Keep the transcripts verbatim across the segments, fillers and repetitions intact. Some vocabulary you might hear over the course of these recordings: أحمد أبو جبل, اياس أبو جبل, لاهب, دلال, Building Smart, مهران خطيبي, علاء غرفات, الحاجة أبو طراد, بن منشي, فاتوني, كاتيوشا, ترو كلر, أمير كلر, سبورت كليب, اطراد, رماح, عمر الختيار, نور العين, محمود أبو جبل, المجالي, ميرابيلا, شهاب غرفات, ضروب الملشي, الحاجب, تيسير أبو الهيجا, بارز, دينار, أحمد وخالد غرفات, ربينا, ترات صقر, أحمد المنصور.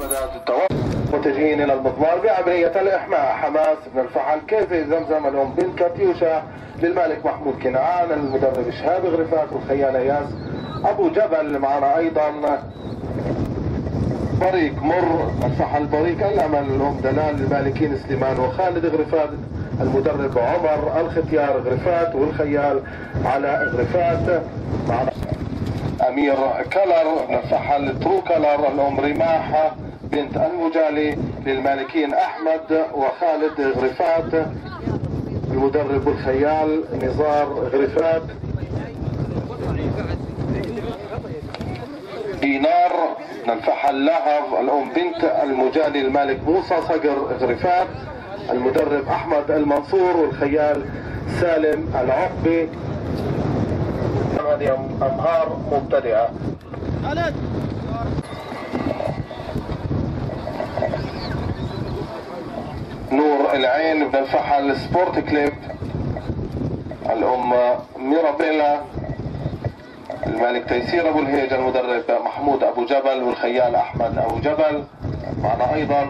بدأت التوصل متجهين إلى المضمار بعملية الإحماء. حماس بن الفحل كيف زمزم الأم بنت كاتيوشا للمالك محمود كنعان، المدرب شهاب غرفات والخيال اياس أبو جبل. معنا أيضا بريق مر الفحل بريق الأمل الأم دلال للمالكين سليمان وخالد غرفات، المدرب عمر الختيار غرفات والخيال علاء غرفات. معنا أمير كلر بن الفحل ترو كلر الأم رماح بنت المجالي للمالكين أحمد وخالد غرفات، المدرب الخيال نظار غرفات. دينار بن الفحل لاهب الأم بنت المجالي المالك موسى صقر غرفات، المدرب أحمد المنصور والخيال سالم العقبي. هذه أمهار مبتدئة. نور العين بن الفحل سبورت كليب الأم ميرابيلا، المالك تيسير أبو الهيجا، المدرب محمود أبو جبل والخيال أحمد أبو جبل. معنا أيضا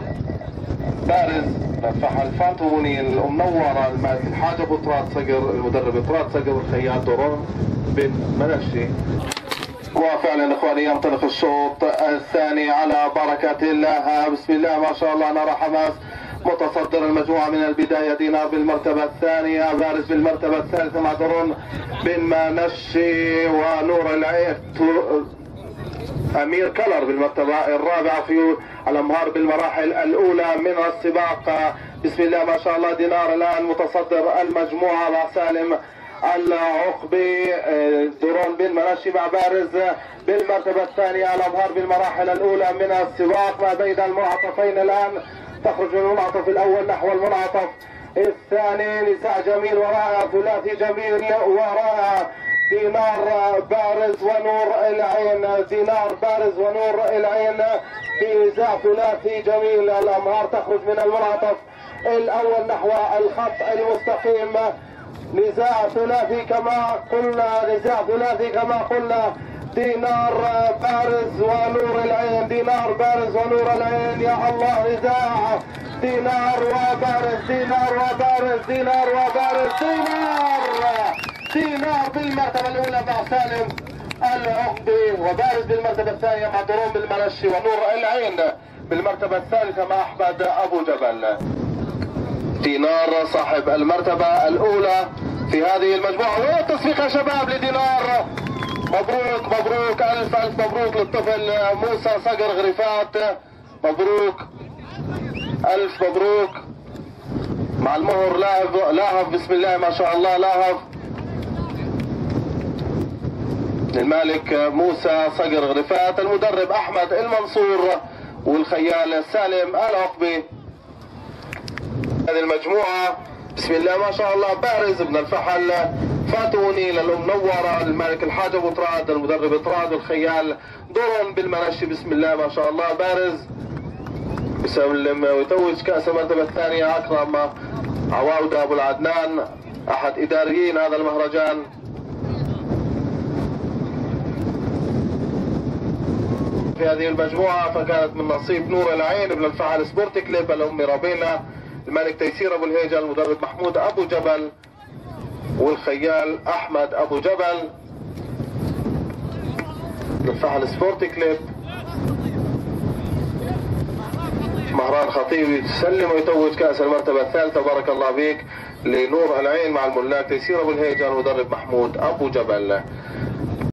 بارز بن الفحل فاتوني الأم نورة، المالك الحاجة أبو طراد صقر، المدرب ترات صقر والخيال ضروب الملشي. وفعلا اخواني ينطلق الشوط الثاني على بركة الله، بسم الله ما شاء الله. نرى حماس متصدر المجموعة من البداية، دينار بالمرتبة الثانية، بارز بالمرتبة الثالثة مع درون بن منشي ونور العين، أمير كلر بالمرتبة الرابعة. في الأمهار بالمراحل الأولى من السباق، بسم الله ما شاء الله. دينار الآن متصدر المجموعة مع سالم العقبي، درون بن منشي مع بارز بالمرتبة الثانية. الأمهار بالمراحل الأولى من السباق ما بين المنعطفين، الآن تخرج من المنعطف الأول نحو المنعطف الثاني. نساء جميل ورائع، ثلاثي جميل ورائع، دينار بارز ونور العين، دينار بارز ونور العين في نزاع ثلاثي جميل. الأمهار تخرج من المنعطف الأول نحو الخط المستقيم. نزاع ثلاثي كما قلنا، نزاع ثلاثي كما قلنا، دينار بارز ونور العين، دينار بارز ونور العين. يا الله نزاع، دينار وبارز، دينار وبارز، دينار وبارز، دينار دينار بالمرتبة الأولى مع سالم العقبي، وبارز بالمرتبة الثانية مع دروم بالملشي، ونور العين بالمرتبة الثالثة مع أحمد أبو جبل. دينار صاحب المرتبة الأولى في هذه المجموعة، والتصفيق يا شباب لدينار. مبروك مبروك، ألف ألف مبروك للطفل موسى صقر غرفات، مبروك ألف مبروك. مع المهر لاهب لاهب، بسم الله ما شاء الله لاهب للمالك موسى صقر غرفات، المدرب أحمد المنصور والخيال سالم العقبي. هذه المجموعة بسم الله ما شاء الله، بارز بن الفحل فاتوني للأم نورة، المالك الحاجب أبو طراد، المدرب اطراد والخيال درون بالمنشي. بسم الله ما شاء الله، بارز يسلم ويتوج كأس المرتبة الثانية. أكرم عواودة أبو العدنان أحد إداريين هذا المهرجان. في هذه المجموعة فكانت من نصيب نور العين بن الفحل سبورت كليب الأم ربينا، الملك تيسير أبو الهيجا، المدرب محمود أبو جبل والخيال أحمد أبو جبل. بالفعل سبورت كليب مهران خطيبي تسلم ويتوج كأس المرتبة الثالثة، بارك الله بيك، لنور العين مع الملاك تيسير أبو الهيجا، المدرب محمود أبو جبل.